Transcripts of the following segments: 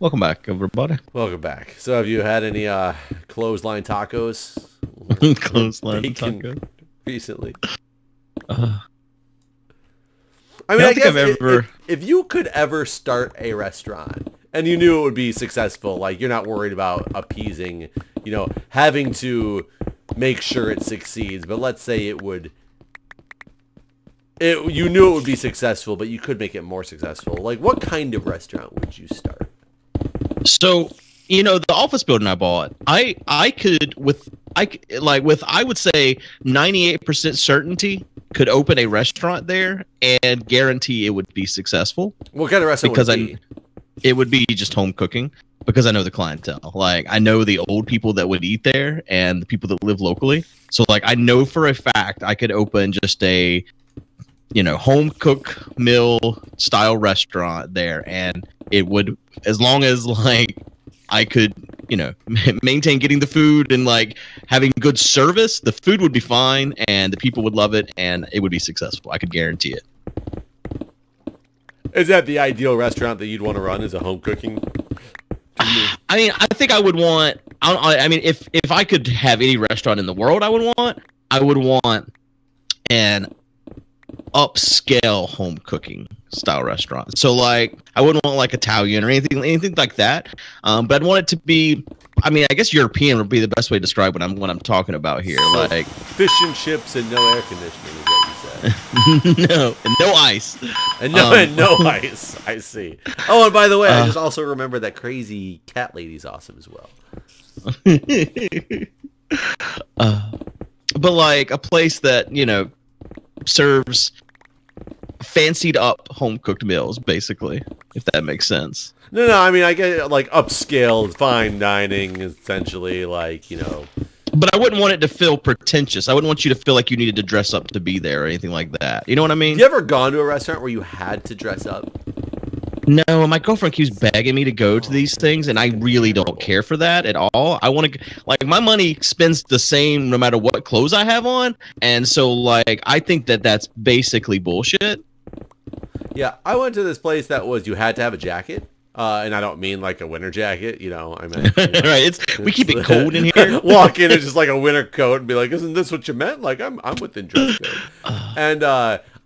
Welcome back, everybody. Welcome back. So, have you had any clothesline tacos? Clothesline tacos recently. I mean, I guess if you could ever start a restaurant and you knew it would be successful, like you're not worried about appeasing, you know, having to make sure it succeeds. But let's say it would. You knew it would be successful, but you could make it more successful. Like, what kind of restaurant would you start? So, you know, the office building I bought, I could with I would say 98% certainty could open a restaurant there and guarantee it would be successful. What kind of restaurant? Because it would be just home cooking, because I know the clientele. Like, I know the old people that would eat there and the people that live locally. So, like, I know for a fact I could open just a, you know, home cook meal style restaurant there, and it would, as long as like I could, you know, maintain getting the food and like having good service, the food would be fine and the people would love it and it would be successful. I could guarantee it. Is that the ideal restaurant that you'd want to run, as a home cooking? I mean, I think I would want, I mean, if I could have any restaurant in the world I would want an upscale home cooking style restaurant. So like I wouldn't want like Italian or anything like that, but I'd want it to be, I mean, I guess European would be the best way to describe what I'm talking about here. So like fish and chips and no air conditioning is what you said. No, and no ice, and no ice. I see. Oh, and by the way, I just also remember that crazy cat lady's awesome as well. But like a place that, you know, serves fancied up home cooked meals, basically, if that makes sense. No, I mean, I get it, like upscale fine dining, essentially, like, you know. But I wouldn't want it to feel pretentious. I wouldn't want you to feel like you needed to dress up to be there or anything like that. You know what I mean? You ever gone to a restaurant where you had to dress up? No, my girlfriend keeps begging me to go to these things, and I really don't care for that at all. I want to, like, my money spends the same no matter what clothes I have on, and so, like, I think that that's basically bullshit. Yeah, I went to this place that was, you had to have a jacket, and I don't mean, like, a winter jacket, you know, I mean. You know, right, we keep it cold in here. Walk in and just, like, a winter coat and be like, isn't this what you meant? Like, I'm within dress code. And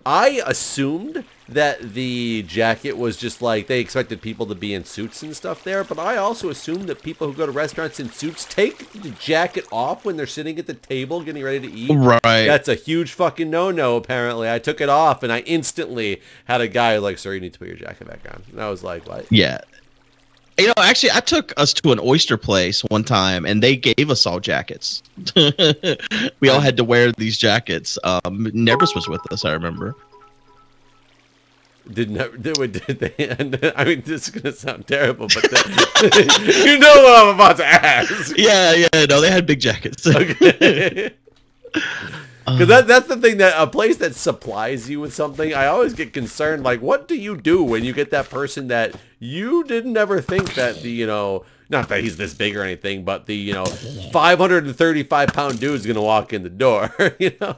I assumed that the jacket was just like, they expected people to be in suits and stuff there, but I also assume that people who go to restaurants in suits take the jacket off when they're sitting at the table getting ready to eat. Right. That's a huge fucking no-no, apparently. I took it off, and I instantly had a guy like, sir, you need to put your jacket back on. And I was like, what? Yeah. You know, actually, I took us to an oyster place one time, and they gave us all jackets. We all had to wear these jackets. Nervous was with us, I remember. Did they? I mean, this is gonna sound terrible, but you know what I'm about to ask. Yeah. No, they had big jackets. Okay. Because that's the thing, that a place that supplies you with something, I always get concerned. Like, what do you do when you get that person that you didn't ever think that you know, not that he's this big or anything, but the, you know, 535-pound dude's gonna walk in the door. You know,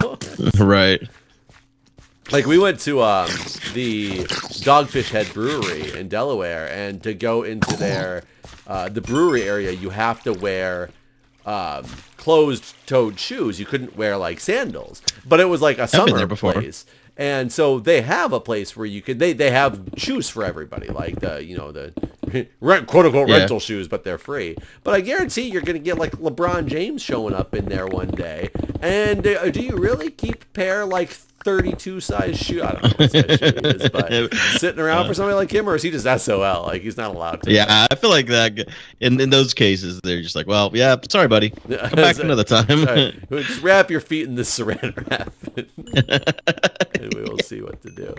right. Like, we went to the Dogfish Head Brewery in Delaware, and to go into their, the brewery area, you have to wear closed-toed shoes. You couldn't wear, like, sandals. But it was, like, a summer place. And so they have a place where you could, they have shoes for everybody. Like, the, you know, the quote-unquote rental shoes, but they're free. But I guarantee you're going to get, like, LeBron James showing up in there one day. And do you really keep pair, like, 32 size shoe? I don't know what size shoe he is, but sitting around for somebody like him, or is he just SOL? Like, he's not allowed to. Yeah, I feel like that in those cases, they're just like, well, yeah, sorry, buddy. Come back another time. Right. Just wrap your feet in this saran wrap, and we will see what to do.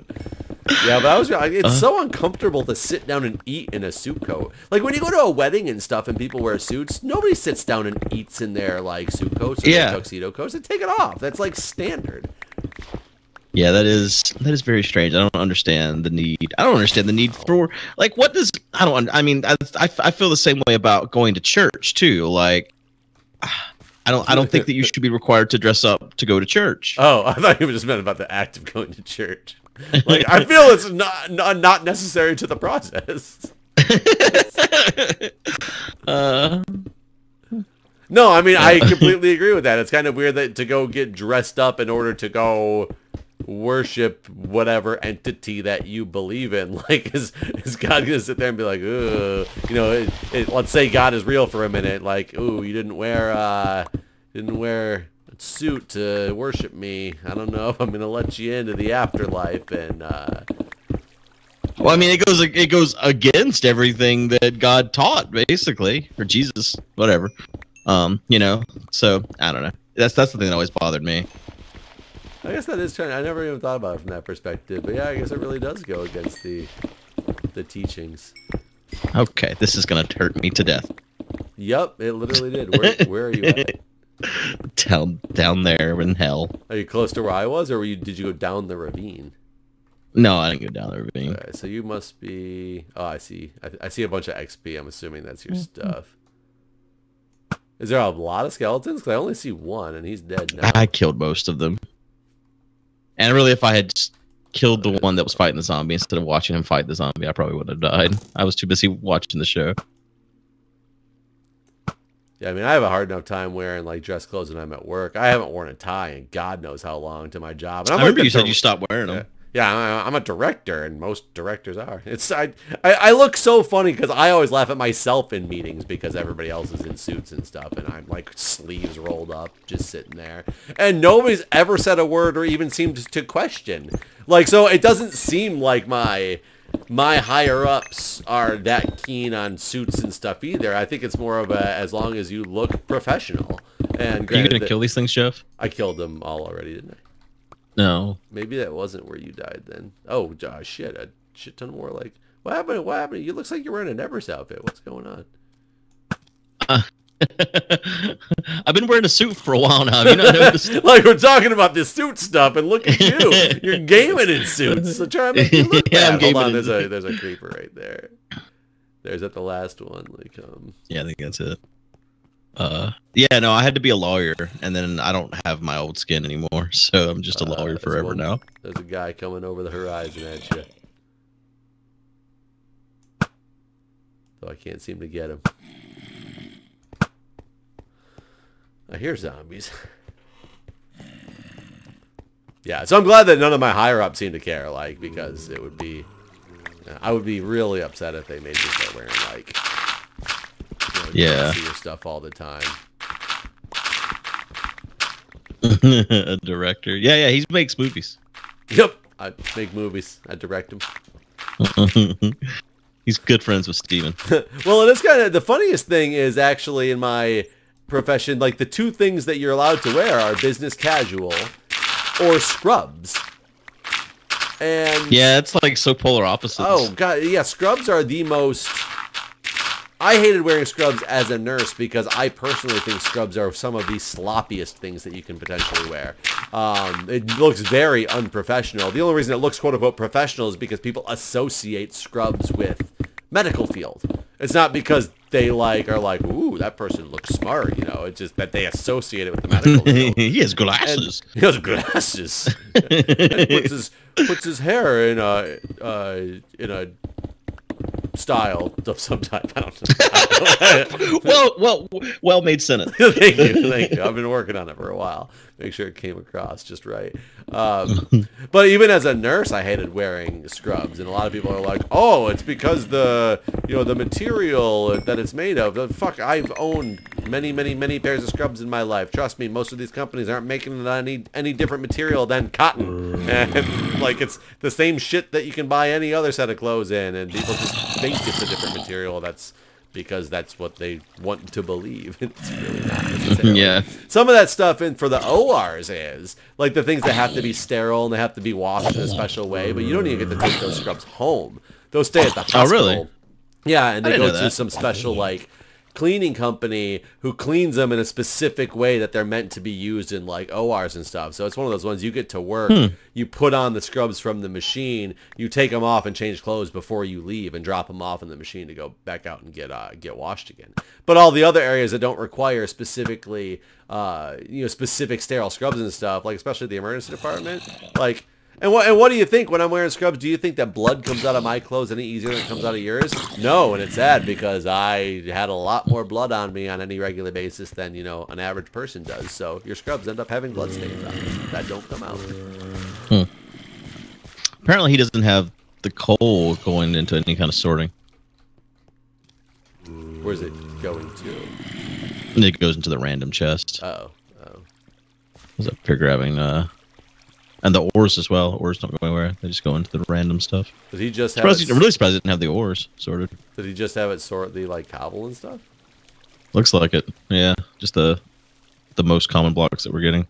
Yeah, but it's so uncomfortable to sit down and eat in a suit coat. Like, when you go to a wedding and stuff and people wear suits, nobody sits down and eats in their, like, suit coats or their tuxedo coats. They take it off. That's, like, standard. Yeah, that is very strange. I don't understand the need. I don't understand the need for, like, what does, I mean, I feel the same way about going to church too. Like, I don't think that you should be required to dress up to go to church. Oh, I thought you were just meant about the act of going to church. Like, I feel it's not necessary to the process. No, I mean, I completely agree with that. It's kind of weird that to go get dressed up in order to go worship whatever entity that you believe in. Like, is God gonna sit there and be like, ooh, you know, let's say God is real for a minute. Like, ooh, you didn't wear a suit to worship me. I don't know if I'm gonna let you into the afterlife. And well, I mean, it goes against everything that God taught, basically, or Jesus, whatever. You know, so I don't know. That's the thing that always bothered me. I guess that is true. I never even thought about it from that perspective, but yeah, I guess it really does go against the teachings. Okay, this is gonna hurt me to death. Yep, it literally did. Where are you at? Down there in hell. Are you close to where I was, or did you go down the ravine? No, I didn't go down the ravine. All right, so you must be. Oh, I see. I see a bunch of XP. I'm assuming that's your stuff. Is there a lot of skeletons? Because I only see one, and he's dead now. I killed most of them. And really, if I had killed the one that was fighting the zombie instead of watching him fight the zombie, I probably would have died. I was too busy watching the show. Yeah, I mean, I have a hard enough time wearing, like, dress clothes when I'm at work. I haven't worn a tie in God knows how long to my job. And I remember you said you stopped wearing them. Yeah, I'm a director, and most directors are. I look so funny because I always laugh at myself in meetings because everybody else is in suits and stuff, and I'm like sleeves rolled up, just sitting there, and nobody's ever said a word or even seemed to question. Like, so it doesn't seem like my higher ups are that keen on suits and stuff either. I think it's more of a as long as you look professional. And are you gonna kill these things, Jeff? I killed them all already, didn't I? No. Maybe that wasn't where you died then. Oh, shit. A shit ton more. Like, what happened? What happened? You looks like you're wearing a Nevers outfit. What's going on? I've been wearing a suit for a while now. Have you not noticed? Like, we're talking about this suit stuff, and look at you. You're gaming in suits. So try to make you look bad. I'm gaming. Hold on. There's a creeper right there. There's at the last one. Like, yeah, I think that's it. Yeah, no, I had to be a lawyer, and then I don't have my old skin anymore, so I'm just a lawyer forever now. There's a guy coming over the horizon at you. Though I can't seem to get him. I hear zombies. Yeah, so I'm glad that none of my higher-ups seem to care, like, because it would be... I would be really upset if they made me start wearing, like... Yeah, see your stuff all the time. A director. Yeah, he makes movies. Yep, I make movies. I direct them. He's good friends with Steven. Well, and it's kind of the funniest thing is actually in my profession, like the two things that you're allowed to wear are business casual or scrubs. And yeah, it's like so polar opposites. Oh god, yeah, scrubs are the most. I hated wearing scrubs as a nurse because I personally think scrubs are some of the sloppiest things that you can potentially wear. It looks very unprofessional. The only reason it looks quote-unquote professional is because people associate scrubs with medical field. It's not because they like are like, ooh, that person looks smart, you know. It's just that they associate it with the medical field. He has glasses. And he has glasses. And puts his hair in a style of some type. I don't know. well made sentence. thank you. I've been working on it for a while. Make sure it came across just right. But even as a nurse, I hated wearing scrubs, and a lot of people are like, "Oh, it's because the material that it's made of." Fuck, I've owned many pairs of scrubs in my life. Trust me, most of these companies aren't making any different material than cotton. And, like, it's the same shit that you can buy any other set of clothes in, and people just think it's a different material. That's because that's what they want to believe. It's really not necessarily. Yeah. Some of that stuff in for the ORs is, like, the things that have to be sterile and they have to be washed in a special way, but you don't even get to take those scrubs home. Those stay at the hospital. Oh, really? Yeah, and they go to some special, like, cleaning company who cleans them in a specific way that they're meant to be used in, like, ORs and stuff. So it's one of those ones you get to work, you put on the scrubs from the machine, you take them off and change clothes before you leave and drop them off in the machine to go back out and get washed again. But all the other areas that don't require specifically, specific sterile scrubs and stuff, like especially the emergency department, like, And what do you think when I'm wearing scrubs? Do you think that blood comes out of my clothes any easier than it comes out of yours? No, and it's sad because I had a lot more blood on me on any regular basis than, you know, an average person does. So your scrubs end up having blood stains on them that don't come out. Hmm. Apparently he doesn't have the coal going into any kind of sorting. Where's it going to? It goes into the random chest. Uh-oh. Uh-oh. Was that pier grabbing? And the ores as well. Ores don't go anywhere. They just go into the random stuff. Did he just have it... I'm really surprised he didn't have the ores sorted. Did he just have it sort the, like, cobble and stuff? Looks like it. Yeah. Just the most common blocks that we're getting.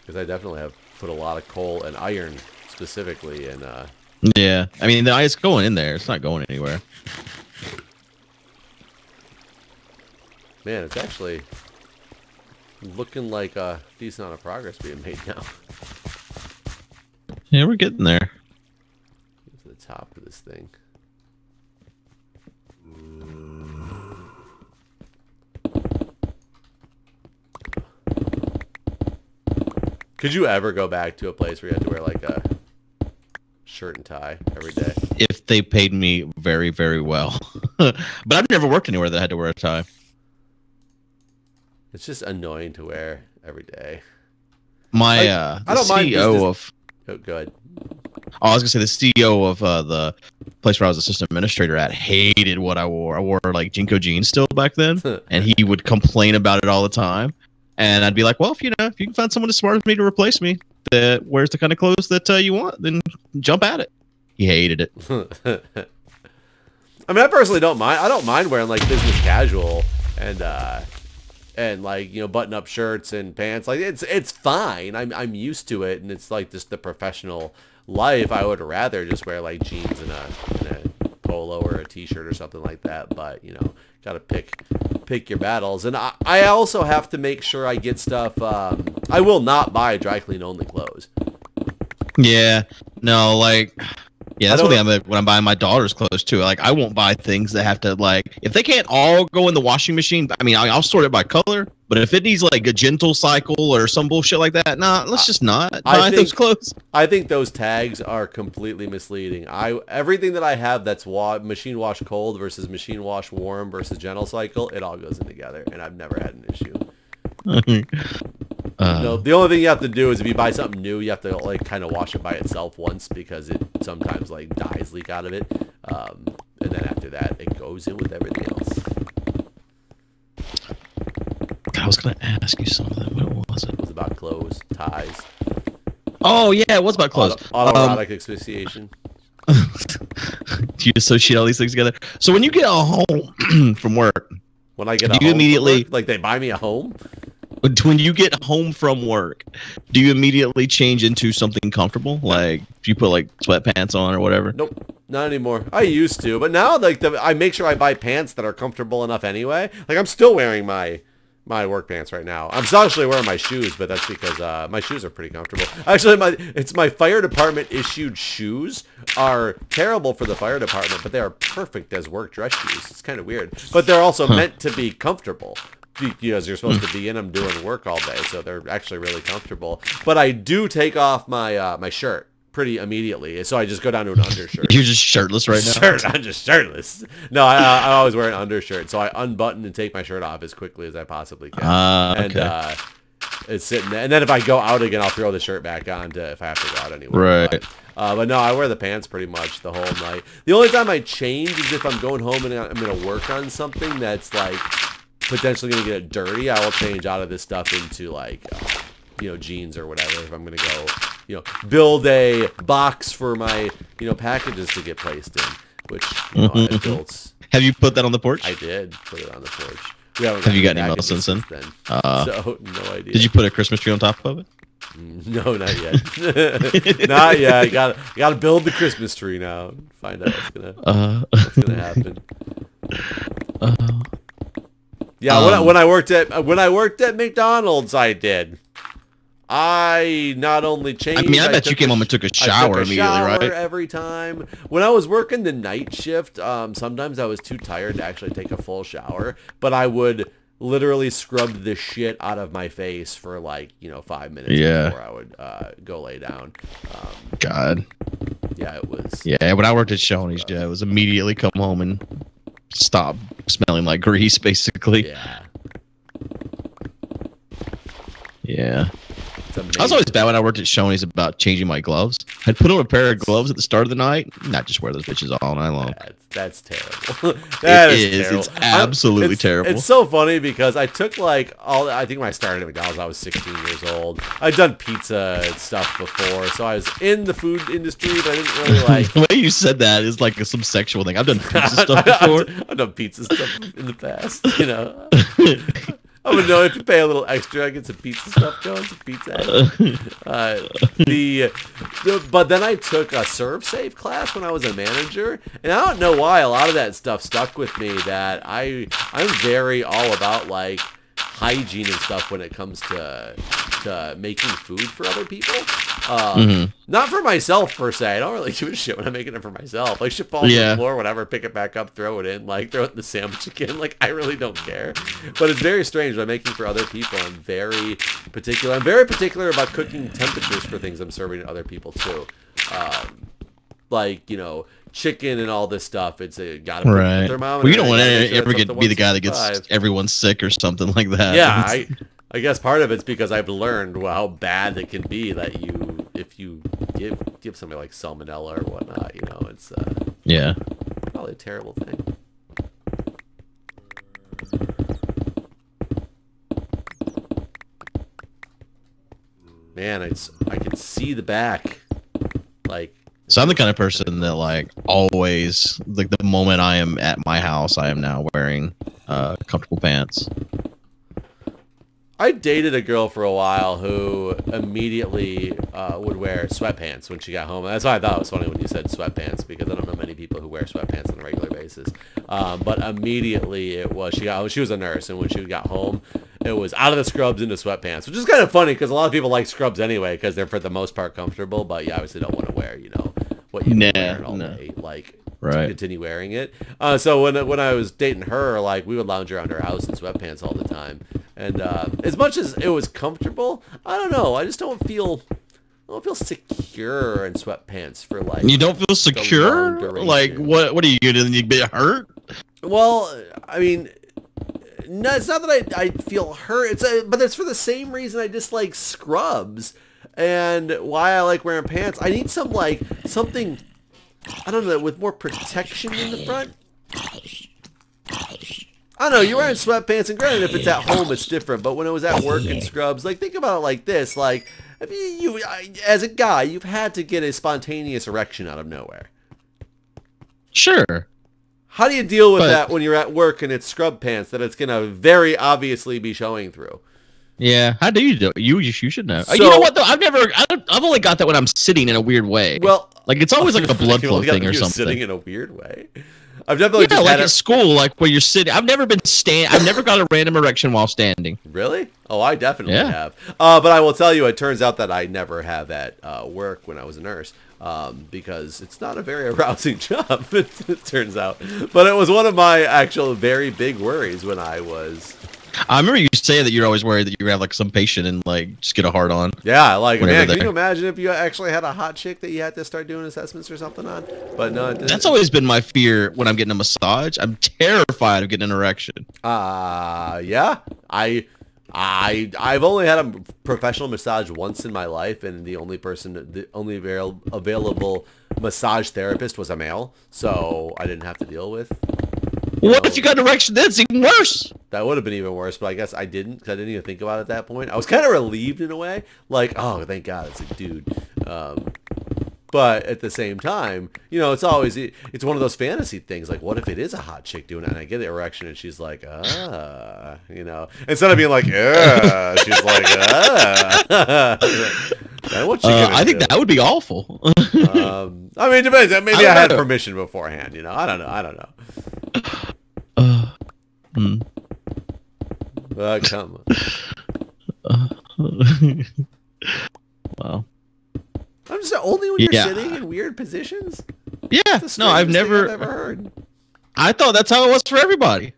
Because I definitely have put a lot of coal and iron specifically in... Yeah. I mean, it's going in there. It's not going anywhere. Man, it's actually... looking like a decent amount of progress being made now. Yeah, we're getting there. Get to the top of this thing. Could you ever go back to a place where you had to wear like a shirt and tie every day? If they paid me very, very well. But I've never worked anywhere that I had to wear a tie. It's just annoying to wear every day. My I don't mind CEO of... Oh, go ahead. Oh, I was going to say the CEO of the place where I was assistant administrator at hated what I wore. I wore, like, Jinko jeans still back then, and he would complain about it all the time. And I'd be like, well, if you can find someone as smart as me to replace me that wears the kind of clothes that you want, then jump at it. He hated it. I mean, I personally don't mind. I don't mind wearing, like, business casual and like, you know, button-up shirts and pants. Like, it's fine. I'm used to it, and it's like just the professional life. I would rather just wear like jeans and a polo or a t-shirt or something like that. But, you know, gotta pick your battles. And I also have to make sure I get stuff. I will not buy dry clean only clothes. Yeah. No, like. Yeah, that's one thing when I'm buying my daughter's clothes, too. Like, I won't buy things that have to, like... If they can't all go in the washing machine, I mean, I'll sort it by color. But if it needs, like, a gentle cycle or some bullshit like that, nah, let's just not buy those clothes. I think those tags are completely misleading. Everything that I have that's machine wash cold versus machine wash warm versus gentle cycle, it all goes in together. And I've never had an issue. No, the only thing you have to do is if you buy something new, you have to like kind of wash it by itself once because it sometimes like dyes leak out of it, and then after that it goes in with everything else. God, I was gonna ask you something. What was it? It was about clothes, ties. Oh yeah, it was about clothes. Autoerotic asphyxiation. Do you associate all these things together? So when you get home from work, when I get home, you immediately like they buy me a home. When you get home from work, do you immediately change into something comfortable? Like, do you put, like, sweatpants on or whatever? Nope. Not anymore. I used to. But now, like, I make sure I buy pants that are comfortable enough anyway. Like, I'm still wearing my work pants right now. I'm still actually wearing my shoes, but that's because my shoes are pretty comfortable. Actually, my fire department-issued shoes are terrible for the fire department, but they are perfect as work dress shoes. It's kind of weird. But they're also meant to be comfortable. Because you're supposed to be in them doing work all day, so they're actually really comfortable. But I do take off my my shirt pretty immediately, so I just go down to an undershirt. You're just shirtless right now. I'm just shirtless. No, I always wear an undershirt, so I unbutton and take my shirt off as quickly as I possibly can. Okay. And it's sitting there. And then if I go out again, I'll throw the shirt back on if I have to go out anywhere. Right. But no, I wear the pants pretty much the whole night. The only time I change is if I'm going home and I'm going to work on something that's like. Potentially gonna get it dirty. I will change out of this stuff into like, you know, jeans or whatever. If I'm gonna go, you know, build a box for my, you know, packages to get placed in, which you know, I built. Have you put that on the porch? I did put it on the porch. Have you got any mail since then? So no idea. Did you put a Christmas tree on top of it? No, not yet. Not yet. Got to build the Christmas tree now. And find out what's gonna happen. Yeah, when I worked at McDonald's, I did. I not only changed. I mean, I bet you came home and took a shower immediately, right? Every time. When I was working the night shift, sometimes I was too tired to actually take a full shower, but I would literally scrubbed the shit out of my face for like, you know, 5 minutes before I would go lay down. God. Yeah, it was. Yeah, when I worked at Shoney's, it was immediately come home and stop smelling like grease, basically. Yeah. Yeah. I was always bad when I worked at Shoney's about changing my gloves. I'd put on a pair of gloves at the start of the night, not just wear those bitches all night long. That's terrible. That is terrible. It's absolutely terrible. It's so funny because I took like all, I think when I started at McDonald's, I was 16 years old. I'd done pizza stuff before, so I was in the food industry, but I didn't really like. The way you said that is like some sexual thing. I've done pizza stuff before. I've done pizza stuff in the past, you know. I would know if you pay a little extra, I get some pizza stuff going, some pizza. But then I took a serve safe class when I was a manager, and I don't know why a lot of that stuff stuck with me. That I'm very all about like hygiene and stuff when it comes to making food for other people. Not for myself per se. I don't really give a shit when I'm making it for myself. Like shit falls on the floor, whatever, pick it back up, throw it in, like throw it in the sandwich again. Like I really don't care. But it's very strange when I'm making for other people. I'm very particular. I'm very particular about cooking temperatures for things I'm serving to other people too. Like, you know, chicken and all this stuff. It's gotta be a thermometer. Well, you don't want to ever get to be the guy that gets everyone sick or something like that. Yeah, I guess part of it's because I've learned how bad it can be that you, if you give somebody like salmonella or whatnot, you know, it's yeah, probably a terrible thing. Man, I can see the back, like. So I'm the kind of person that like always, like the moment I am at my house, I am now wearing comfortable pants. I dated a girl for a while who immediately would wear sweatpants when she got home. That's why I thought it was funny when you said sweatpants, because I don't know many people who wear sweatpants on a regular basis. But immediately it was, she was a nurse, and when she got home, it was out of the scrubs into sweatpants, which is kind of funny because a lot of people like scrubs anyway because they're for the most part comfortable, but you obviously don't want to wear, you know, what you wear all day. Like, to continue wearing it. So when I was dating her, like we would lounge around her house in sweatpants all the time, and as much as it was comfortable, I don't know. I just don't feel secure in sweatpants for like. You don't feel secure? Like what are you gonna do? You get hurt? Well, I mean, no, it's not that I feel hurt. It's but it's for the same reason I dislike scrubs and why I like wearing pants. I need some like something. I don't know, with more protection in the front. I don't know, you're wearing sweatpants, and granted, if it's at home, it's different, but when it was at work in scrubs, like, think about it like this, like, I mean, as a guy, you've had to get a spontaneous erection out of nowhere. Sure. How do you deal with that when you're at work and it's scrub pants that it's going to very obviously be showing through? Yeah, how do you do it? You should know. So, you know what though? I've only got that when I'm sitting in a weird way. Well, like it's always like a blood flow thing or something. Sitting in a weird way. I've definitely just like at school, like where you're sitting. I've never been I've never got a random erection while standing. Really? Oh, I definitely have. But I will tell you, it turns out that I never have at work when I was a nurse. Because it's not a very arousing job, it turns out. But it was one of my actual very big worries when I was. I remember you saying that you're always worried that you have like some patient and like just get a hard on. Yeah, like man, can you imagine if you actually had a hot chick that you had to start doing assessments or something on? But no, that's always been my fear when I'm getting a massage. I'm terrified of getting an erection. Yeah, I've only had a professional massage once in my life, and the only person, the only available massage therapist was a male, so I didn't have to deal with. What if you got an erection? That's even worse. That would have been even worse, but I guess I didn't because I didn't even think about it at that point. I was kind of relieved in a way. Like, oh, thank God, it's a dude. But at the same time, you know, it's always, it's one of those fantasy things. Like, what if it is a hot chick doing it? And I get the erection and she's like, you know. Instead of being like, she's like, I think that would be awful. I mean, it depends. Maybe I had permission beforehand, you know. I don't know. Come on. Wow. I'm just only when you're sitting in weird positions? Yeah. No, I've never heard. I thought that's how it was for everybody.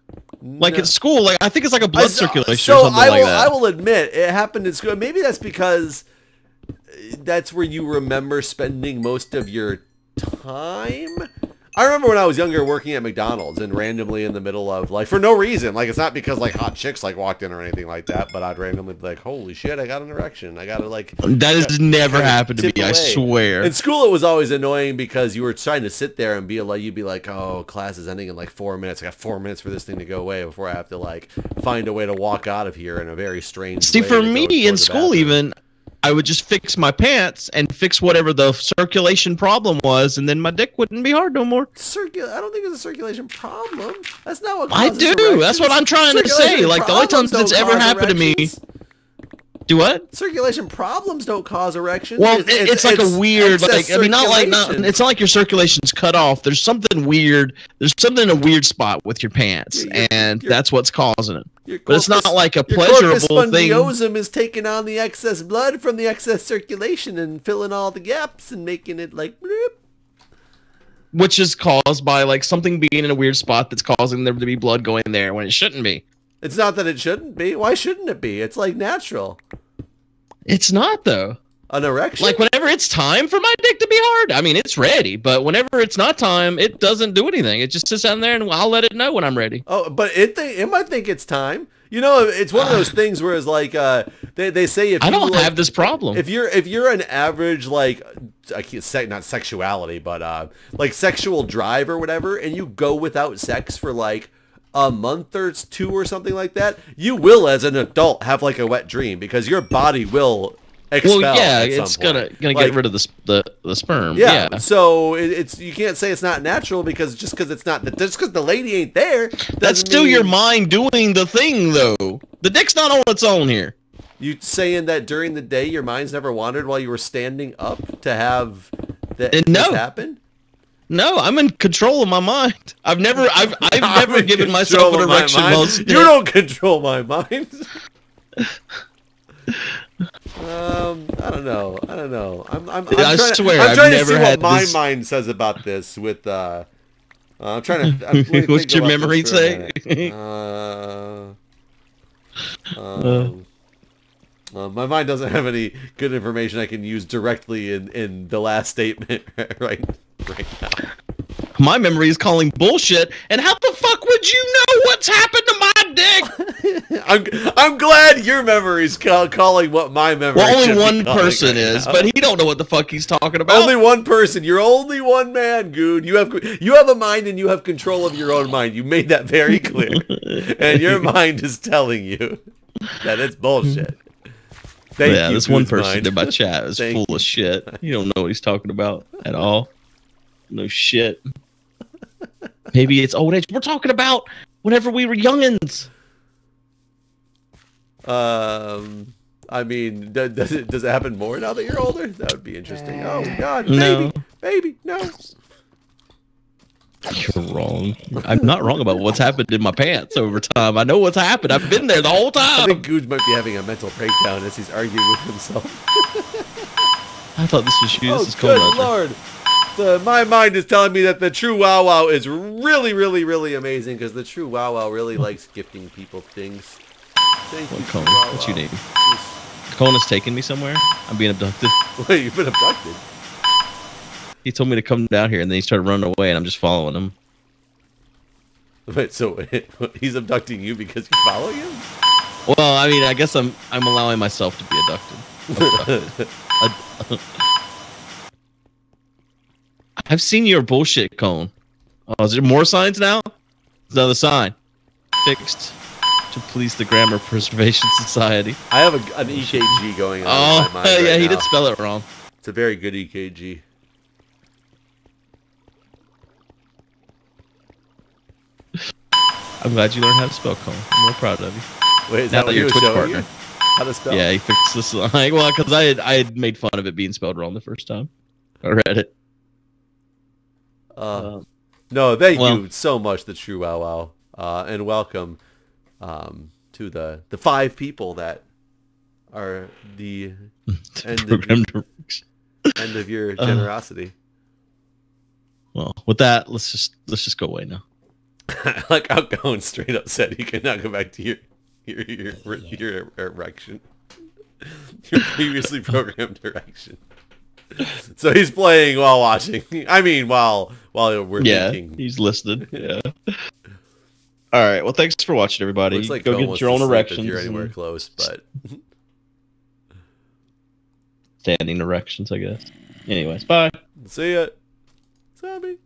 Like at school, like I think it's like a blood circulation or something like that. I will admit, it happened in school. Maybe that's because that's where you remember spending most of your time. I remember when I was younger working at McDonald's and randomly in the middle of, like, for no reason. Like, it's not because, like, hot chicks, like, walked in or anything like that, but I'd randomly be like, holy shit, I got an erection. I got to, like... That has never happened to me, I swear. In school, it was always annoying because you were trying to sit there and be like, you'd be like, oh, class is ending in, like, 4 minutes. I got 4 minutes for this thing to go away before I have to, like, find a way to walk out of here in a very strange way. See, for me, in school, even... I would just fix my pants and fix whatever the circulation problem was, and then my dick wouldn't be hard no more. I don't think it's a circulation problem. That's not what causes erections. That's what I'm trying to say. Like, the only times that's ever happened to me. Do what? Circulation problems don't cause erections. Well, it's like a weird, like, I mean, it's not like your circulation's cut off. There's something weird. There's something in a weird spot with your pants, and that's what's causing it. But it's not like a pleasurable thing. Your corpus spongiosum is taking on the excess blood from the excess circulation and filling all the gaps and making it like bloop. Which is caused by, like, something being in a weird spot that's causing there to be blood going there when it shouldn't be. It's not that it shouldn't be. Why shouldn't it be? It's, like, natural. It's not, though. An erection? Like, whenever it's time for my dick to be hard, I mean, it's ready. But whenever it's not time, it doesn't do anything. It just sits down there, and I'll let it know when I'm ready. Oh, but it might think it's time. You know, it's one of those things where it's like, they say if I don't have this problem. If you're an average, like, I can't say, not sexuality, but, like, sexual drive or whatever, and you go without sex for, like, a month or two or something like that, you will, as an adult, have like a wet dream because your body will expel. Well, yeah, it's gonna like, get rid of the sperm. Yeah, yeah. So it's you can't say it's not natural because just because it's not just because the lady ain't there. That's still your mind doing the thing though. The dick's not on its own here. You saying that during the day your mind's never wandered while you were standing up to have that happen? No, I'm in control of my mind. I've never given myself an erection. You don't control my mind. I don't know. I'm trying to see what my mind says about this. With I'm trying to. What's your memory say? My mind doesn't have any good information I can use directly in the last statement right now. My memory is calling bullshit, and how the fuck would you know what's happened to my dick? I'm glad your memory's calling what my memory is. Well, only one person is, but he don't know what the fuck he's talking about. Only one person. You're only one man, Guude. You have a mind, and you have control of your own mind. You made that very clear, and your mind is telling you that it's bullshit. Yeah, this one person in my chat is full of shit. You don't know what he's talking about at all. No shit. Maybe it's old age. We're talking about whenever we were youngins. I mean, does it happen more now that you're older? That would be interesting. Oh God, no. Baby, no. You're wrong. I'm not wrong about what's happened in my pants over time. I know what's happened. I've been there the whole time. I think Guude might be having a mental breakdown as he's arguing with himself. I thought this was you. This is cold. Good Lord. My mind is telling me that the true Wow Wow is really, really, really amazing because the true Wow Wow really likes gifting people things. What's your name? Colin is taking me somewhere. I'm being abducted. Wait, you've been abducted? He told me to come down here, and then he started running away, and I'm just following him. Wait, so he's abducting you because you follow him? Well, I mean, I guess I'm allowing myself to be abducted. I've seen your bullshit cone. Oh, is there more signs now? It's another sign. Fixed to please the Grammar Preservation Society. I have an EKG going on. Oh, in my mind he did spell it wrong. It's a very good EKG. I'm glad you learned how to spell cone. I'm real proud of you. Wait, is that what you're Twitch partner? You? How to spell? Yeah, he fixed this line. Well, because I had made fun of it being spelled wrong the first time I read it. No, thank you so much, the true Wow Wow, and welcome to the five people that are the end of your generosity. Well, with that, let's just go away now. I like how Guude straight up said you cannot go back to your erection. Your previously programmed erection. So he's playing while watching. I mean, while we're thinking. He's listening. Yeah. All right. Well, thanks for watching, everybody. Looks like go get your own erections. If you're anywhere close, but standing erections, I guess. Anyways, bye. See ya, zombie.